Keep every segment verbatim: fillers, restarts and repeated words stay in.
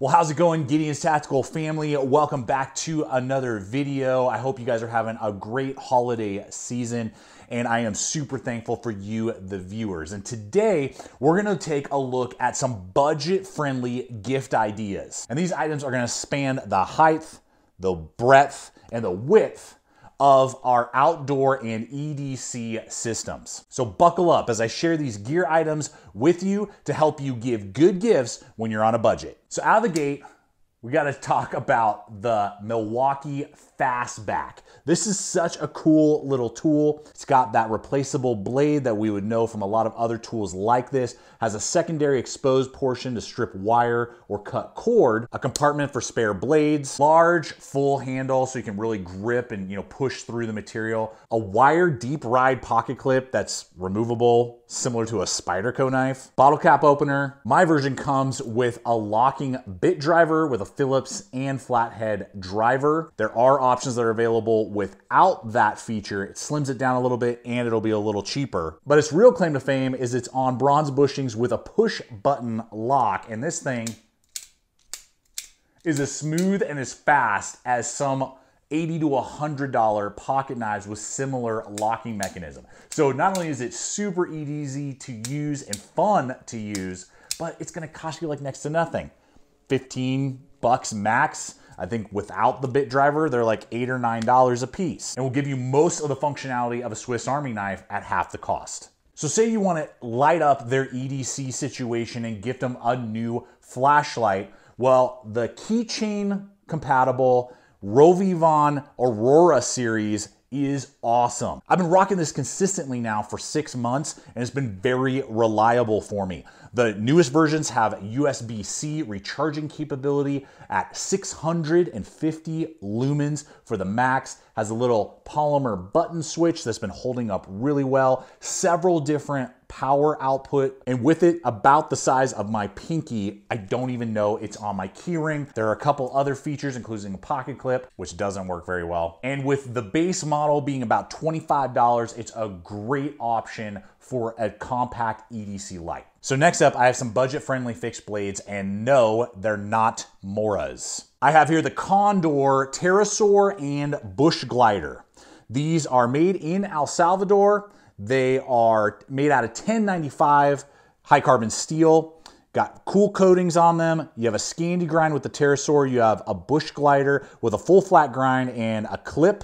Well, how's it going, Gideon's Tactical family? Welcome back to another video. I hope you guys are having a great holiday season, and I am super thankful for you, the viewers. And today, we're gonna take a look at some budget-friendly gift ideas. And these items are gonna span the height, the breadth, and the width of our outdoor and E D C systems. So buckle up as I share these gear items with you to help you give good gifts when you're on a budget. So out of the gate, we gotta talk about the Milwaukee Fastback. This is such a cool little tool. It's got that replaceable blade that we would know from a lot of other tools like this. Has a secondary exposed portion to strip wire or cut cord, a compartment for spare blades, large full handle so you can really grip and, you know, push through the material, a wire deep ride pocket clip that's removable, similar to a Spyderco knife, bottle cap opener. My version comes with a locking bit driver with a Phillips and flathead driver. There are options that are available without that feature. It slims it down a little bit and it'll be a little cheaper. But its real claim to fame is it's on bronze bushings with a push button lock, and this thing is as smooth and as fast as some eighty to one hundred dollar pocket knives with similar locking mechanism. So not only is it super easy to use and fun to use, but it's gonna cost you like next to nothing. fifteen bucks max. I think without the bit driver, they're like eight or nine dollars a piece, and will give you most of the functionality of a Swiss Army knife at half the cost. So say you want to light up their E D C situation and gift them a new flashlight. Well, the keychain compatible Rovyvon Aurora series is awesome. I've been rocking this consistently now for six months and it's been very reliable for me. The newest versions have U S B C recharging capability at six hundred fifty lumens for the max, has a little polymer button switch that's been holding up really well, several different power output, and with it about the size of my pinky, I don't even know it's on my keyring. There are a couple other features, including a pocket clip, which doesn't work very well. And with the base model being about twenty-five dollars, it's a great option for a compact E D C light. So next up, I have some budget-friendly fixed blades, and no, they're not Moras. I have here the Condor Pterosaur and Bush Glider. These are made in El Salvador. They are made out of ten ninety-five high carbon steel, got cool coatings on them. You have a Scandi grind with the Pterosaur, you have a Bush Glider with a full flat grind and a clip.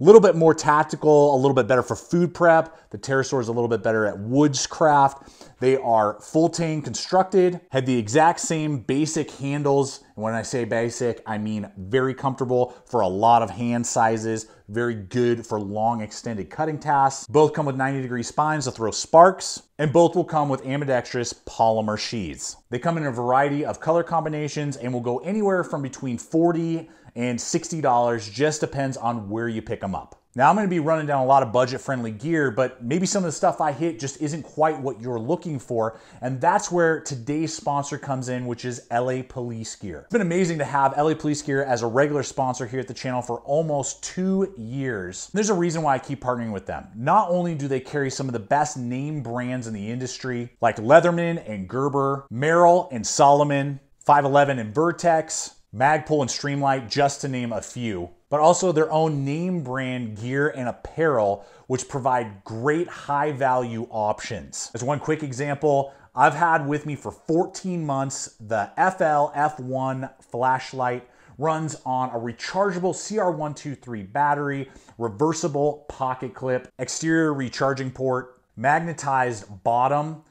A little bit more tactical, a little bit better for food prep. The Pterosaur is a little bit better at woodscraft. They are full tang constructed, had the exact same basic handles. And when I say basic, I mean very comfortable for a lot of hand sizes, very good for long extended cutting tasks. Both come with ninety degree spines to throw sparks, and both will come with ambidextrous polymer sheaths. They come in a variety of color combinations and will go anywhere from between forty and sixty dollars, just depends on where you pick them up. Now I'm gonna be running down a lot of budget-friendly gear, but maybe some of the stuff I hit just isn't quite what you're looking for, and that's where today's sponsor comes in, which is L A Police Gear. It's been amazing to have L A Police Gear as a regular sponsor here at the channel for almost two years. There's a reason why I keep partnering with them. Not only do they carry some of the best name brands in the industry, like Leatherman and Gerber, Merrill and Solomon, five eleven and Vertex, Magpul and Streamlight, just to name a few, but also their own name brand gear and apparel, which provide great high value options. As one quick example, I've had with me for fourteen months, the F L F one flashlight. Runs on a rechargeable C R one twenty-three battery, reversible pocket clip, exterior recharging port, magnetized bottom,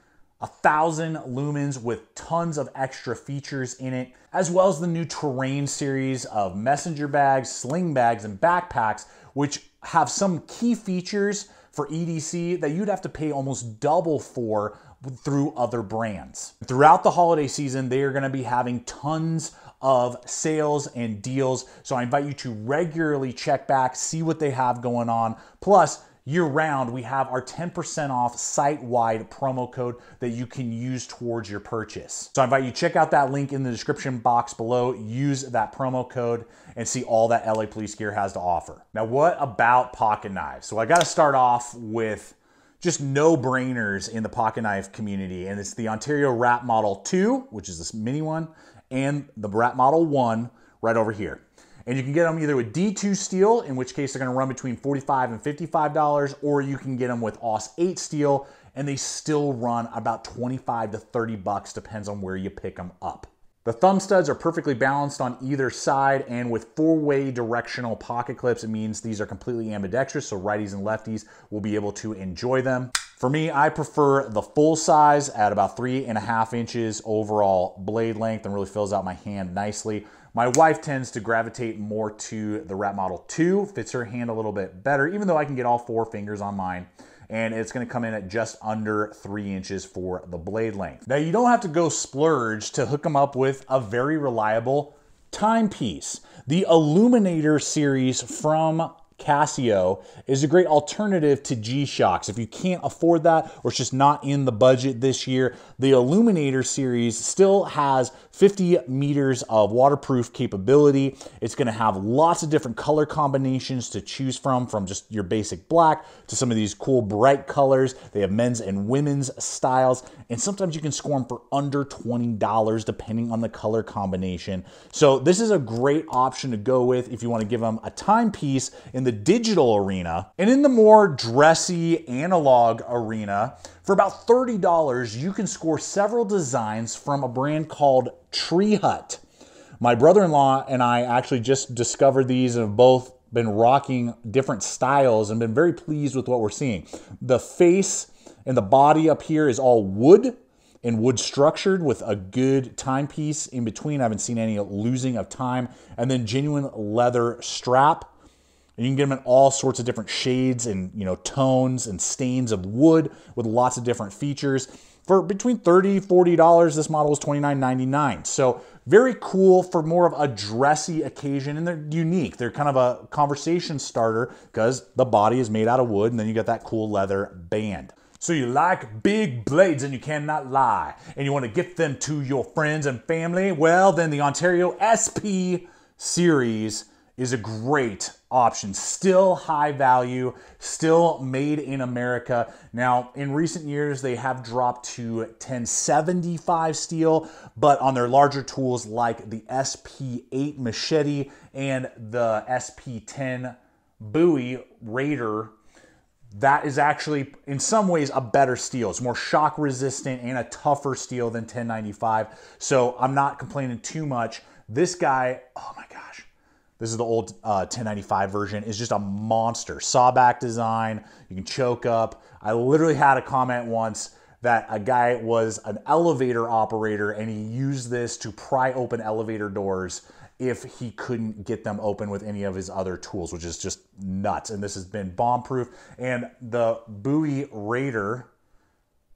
a thousand lumens with tons of extra features in it, as well as the new Terrain series of messenger bags, sling bags, and backpacks, which have some key features for E D C that you'd have to pay almost double for through other brands. Throughout the holiday season, they are gonna be having tons of sales and deals, so I invite you to regularly check back, see what they have going on. Plus, year-round, we have our ten percent off site-wide promo code that you can use towards your purchase. So I invite you to check out that link in the description box below, use that promo code, and see all that L A Police Gear has to offer. Now, what about pocket knives? So I gotta start off with just no-brainers in the pocket knife community, and it's the Ontario Rat Model two, which is this mini one, and the Brat Model one right over here. And you can get them either with D two steel, in which case they're gonna run between forty-five and fifty-five dollars, or you can get them with O S eight steel, and they still run about twenty-five to thirty bucks, depends on where you pick them up. The thumb studs are perfectly balanced on either side, and with four-way directional pocket clips, it means these are completely ambidextrous, so righties and lefties will be able to enjoy them. For me, I prefer the full size at about three and a half inches overall blade length, and really fills out my hand nicely. My wife tends to gravitate more to the Rat Model two, fits her hand a little bit better, even though I can get all four fingers on mine. And it's gonna come in at just under three inches for the blade length. Now, you don't have to go splurge to hook them up with a very reliable timepiece. The Illuminator series from Casio is a great alternative to G-Shocks. If you can't afford that, or it's just not in the budget this year, the Illuminator series still has fifty meters of waterproof capability. It's gonna have lots of different color combinations to choose from, from just your basic black to some of these cool bright colors. They have men's and women's styles, and sometimes you can score them for under twenty dollars depending on the color combination. So this is a great option to go with if you wanna give them a timepiece in the digital arena. And in the more dressy analog arena, for about thirty dollars, you can score several designs from a brand called Tree Hut. My brother-in-law and I actually just discovered these and have both been rocking different styles and been very pleased with what we're seeing. The face and the body up here is all wood and wood structured with a good timepiece in between. I haven't seen any losing of time. And then genuine leather strap. And you can get them in all sorts of different shades and, you know, tones and stains of wood with lots of different features. For between thirty, forty dollars, this model is twenty-nine ninety-nine. So very cool for more of a dressy occasion, and they're unique. They're kind of a conversation starter because the body is made out of wood, and then you got that cool leather band. So you like big blades and you cannot lie, and you want to gift them to your friends and family? Well, then the Ontario S P series is a great option. Still high value, still made in America. Now, in recent years, they have dropped to ten seventy-five steel, but on their larger tools like the S P eight machete and the S P ten Bowie Raider, that is actually in some ways a better steel. It's more shock resistant and a tougher steel than ten ninety-five. So I'm not complaining too much. This guy, oh my gosh, this is the old uh, ten ninety-five version, is just a monster. Sawback design, you can choke up. I literally had a comment once that a guy was an elevator operator and he used this to pry open elevator doors if he couldn't get them open with any of his other tools, which is just nuts. And this has been bomb-proof. And the Bowie Raider,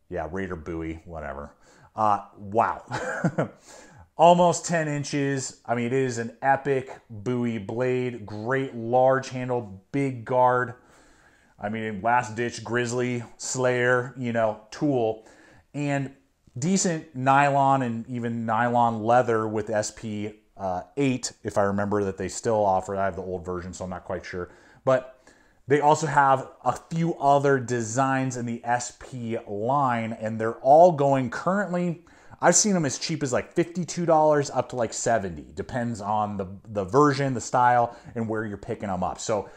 yeah, Raider Bowie, whatever. Uh, wow. Almost ten inches. I mean, it is an epic Bowie blade. Great large handle, big guard. I mean, last ditch grizzly slayer, you know, tool. And decent nylon and even nylon leather with S P eight, uh, if I remember that they still offer. I have the old version, so I'm not quite sure. But they also have a few other designs in the S P line, and they're all going currently, I've seen them as cheap as like fifty-two dollars up to like seventy dollars. Depends on the, the version, the style, and where you're picking them up. So,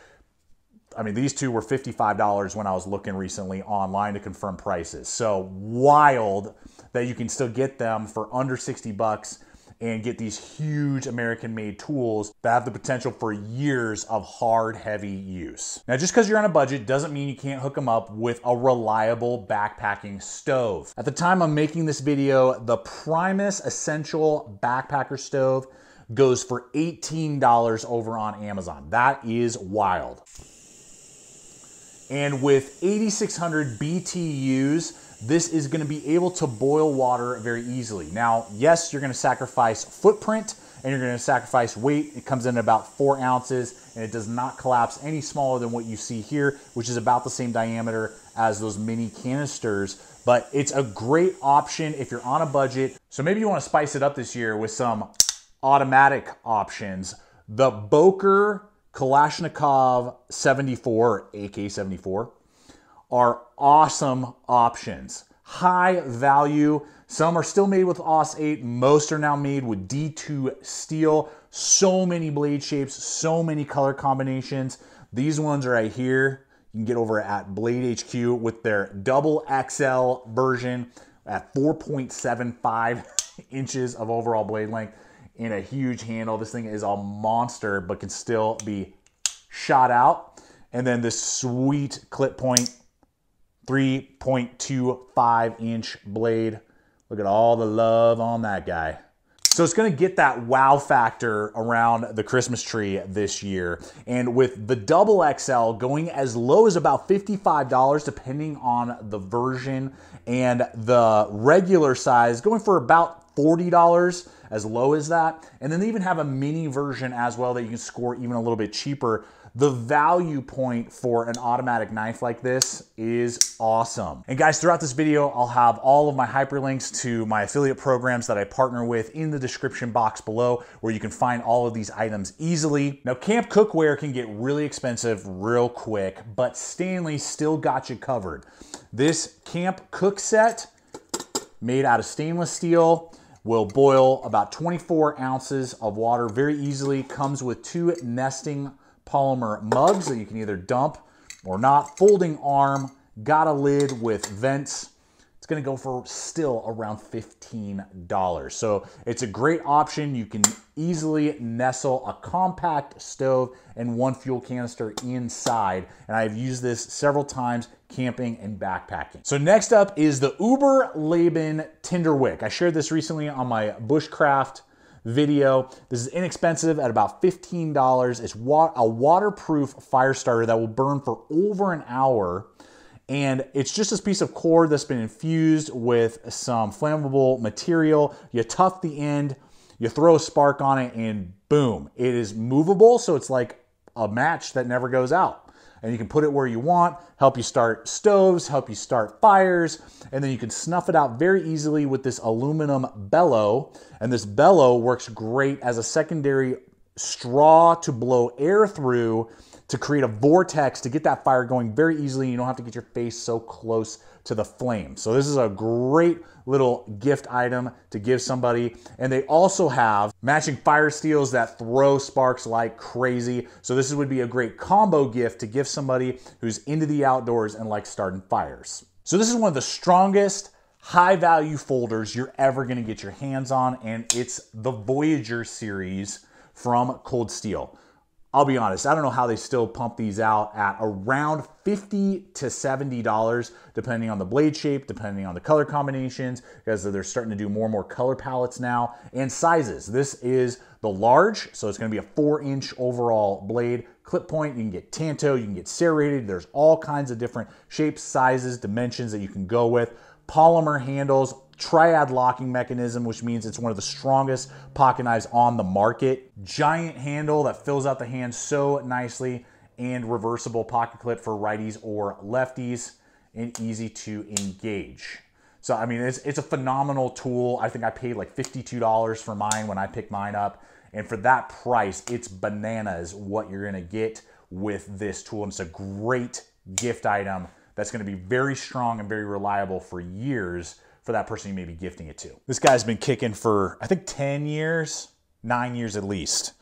I mean, these two were fifty-five dollars when I was looking recently online to confirm prices. So wild that you can still get them for under sixty bucks and get these huge American-made tools that have the potential for years of hard, heavy use. Now, just because you're on a budget doesn't mean you can't hook them up with a reliable backpacking stove. At the time I'm making this video, the Primus Essential Backpacker Stove goes for eighteen dollars over on Amazon. That is wild. And with eighty-six hundred B T Us, this is gonna be able to boil water very easily. Now, yes, you're gonna sacrifice footprint and you're gonna sacrifice weight. It comes in at about four ounces and it does not collapse any smaller than what you see here, which is about the same diameter as those mini canisters. But it's a great option if you're on a budget. So maybe you wanna spice it up this year with some automatic options. The Boker Kalashnikov seventy-four, A K seventy-four, are awesome options. high value. Some are still made with O S eight, most are now made with D two steel. So many blade shapes, so many color combinations. These ones right here, you can get over at Blade H Q with their double X L version at four point seven five inches of overall blade length and a huge handle. This thing is a monster, but can still be shot out. And then this sweet clip point, three point two five inch blade. Look at all the love on that guy. So it's gonna get that wow factor around the Christmas tree this year. And with the double X L going as low as about fifty-five dollars depending on the version, and the regular size going for about forty dollars, as low as that. And then they even have a mini version as well that you can score even a little bit cheaper. The value point for an automatic knife like this is awesome. And guys, throughout this video, I'll have all of my hyperlinks to my affiliate programs that I partner with in the description box below, where you can find all of these items easily. Now, camp cookware can get really expensive real quick, but Stanley still got you covered. This camp cook set, made out of stainless steel, will boil about twenty-four ounces of water very easily. Comes with two nesting polymer mugs that you can either dump or not. Folding arm, got a lid with vents. It's gonna go for still around fifteen dollars. So it's a great option. You can easily nestle a compact stove and one fuel canister inside. And I've used this several times camping and backpacking. So next up is the Uberleben Tinderwick. I shared this recently on my bushcraft video. This is inexpensive at about fifteen dollars. It's wa a waterproof fire starter that will burn for over an hour. And it's just this piece of cord that's been infused with some flammable material. You tough the end, you throw a spark on it, and boom. It is movable, so it's like a match that never goes out. And you can put it where you want, help you start stoves, help you start fires, and then you can snuff it out very easily with this aluminum bellow. And this bellow works great as a secondary straw to blow air through to create a vortex to get that fire going very easily. You don't have to get your face so close to the flame. So this is a great little gift item to give somebody. And they also have matching fire steels that throw sparks like crazy. So this would be a great combo gift to give somebody who's into the outdoors and likes starting fires. So this is one of the strongest high value folders you're ever gonna get your hands on, and it's the Voyager series from Cold Steel. I'll be honest, I don't know how they still pump these out at around fifty to seventy dollars, depending on the blade shape, depending on the color combinations, because they're starting to do more and more color palettes now, and sizes. This is the large, so it's gonna be a four inch overall blade. Clip point, you can get tanto, you can get serrated. There's all kinds of different shapes, sizes, dimensions that you can go with. Polymer handles, triad locking mechanism, which means it's one of the strongest pocket knives on the market. Giant handle that fills out the hand so nicely, and reversible pocket clip for righties or lefties, and easy to engage. So, I mean, it's, it's a phenomenal tool. I think I paid like fifty-two dollars for mine when I picked mine up. And for that price, it's bananas what you're gonna get with this tool. And it's a great gift item that's gonna be very strong and very reliable for years for that person you may be gifting it to. This guy's been kicking for, I think, ten years, nine years at least.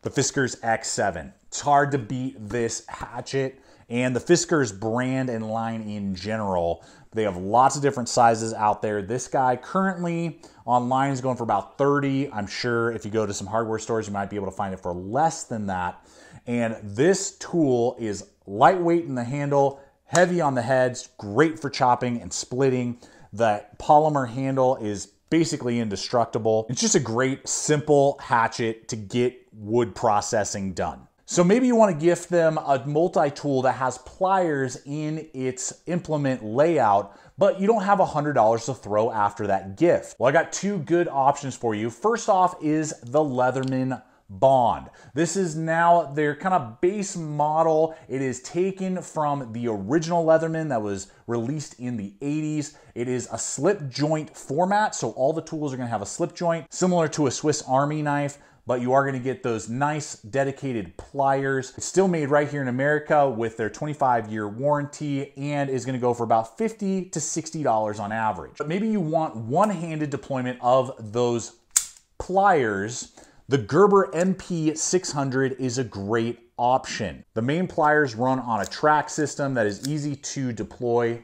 The Fiskars X seven. It's hard to beat this hatchet and the Fiskars brand and line in general. They have lots of different sizes out there. This guy currently online is going for about thirty dollars. I'm sure if you go to some hardware stores, you might be able to find it for less than that. And this tool is lightweight in the handle, heavy on the heads, great for chopping and splitting. The polymer handle is basically indestructible. It's just a great, simple hatchet to get wood processing done. So maybe you want to gift them a multi-tool that has pliers in its implement layout, but you don't have one hundred dollars to throw after that gift. Well, I got two good options for you. First off is the Leatherman Bond. This is now their kind of base model. It is taken from the original Leatherman that was released in the eighties. It is a slip joint format, so all the tools are going to have a slip joint, similar to a Swiss Army knife, but you are going to get those nice dedicated pliers. It's still made right here in America with their twenty-five year warranty and is going to go for about fifty to sixty dollars on average. But maybe you want one-handed deployment of those pliers. The Gerber M P six hundred is a great option. The main pliers run on a track system that is easy to deploy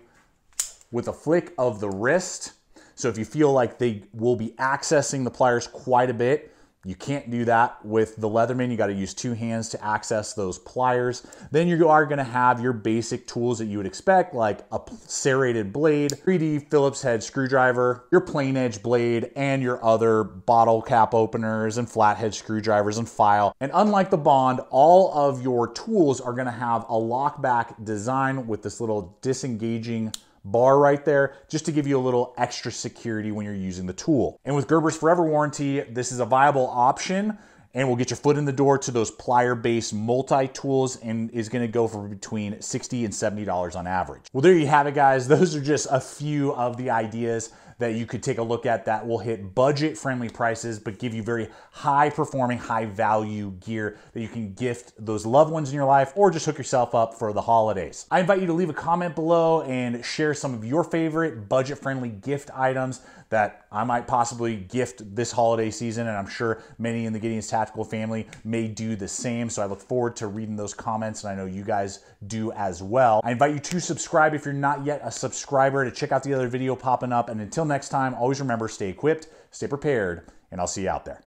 with a flick of the wrist. So if you feel like they will be accessing the pliers quite a bit, you can't do that with the Leatherman. You got to use two hands to access those pliers. Then you are going to have your basic tools that you would expect, like a serrated blade, three D Phillips head screwdriver, your plain edge blade, and your other bottle cap openers and flathead screwdrivers and file. And unlike the Bond, all of your tools are going to have a lockback design with this little disengaging bar right there, just to give you a little extra security when you're using the tool. And with Gerber's Forever warranty, this is a viable option and will get your foot in the door to those plier-based multi-tools and is gonna go for between sixty and seventy dollars on average. Well, there you have it, guys. Those are just a few of the ideas that you could take a look at that will hit budget-friendly prices but give you very high-performing, high-value gear that you can gift those loved ones in your life or just hook yourself up for the holidays. I invite you to leave a comment below and share some of your favorite budget-friendly gift items that I might possibly gift this holiday season, and I'm sure many in the Gideon's Tactical family may do the same, so I look forward to reading those comments, and I know you guys do as well. I invite you to subscribe if you're not yet a subscriber, to check out the other video popping up, and until next time, always remember, stay equipped, stay prepared, and I'll see you out there.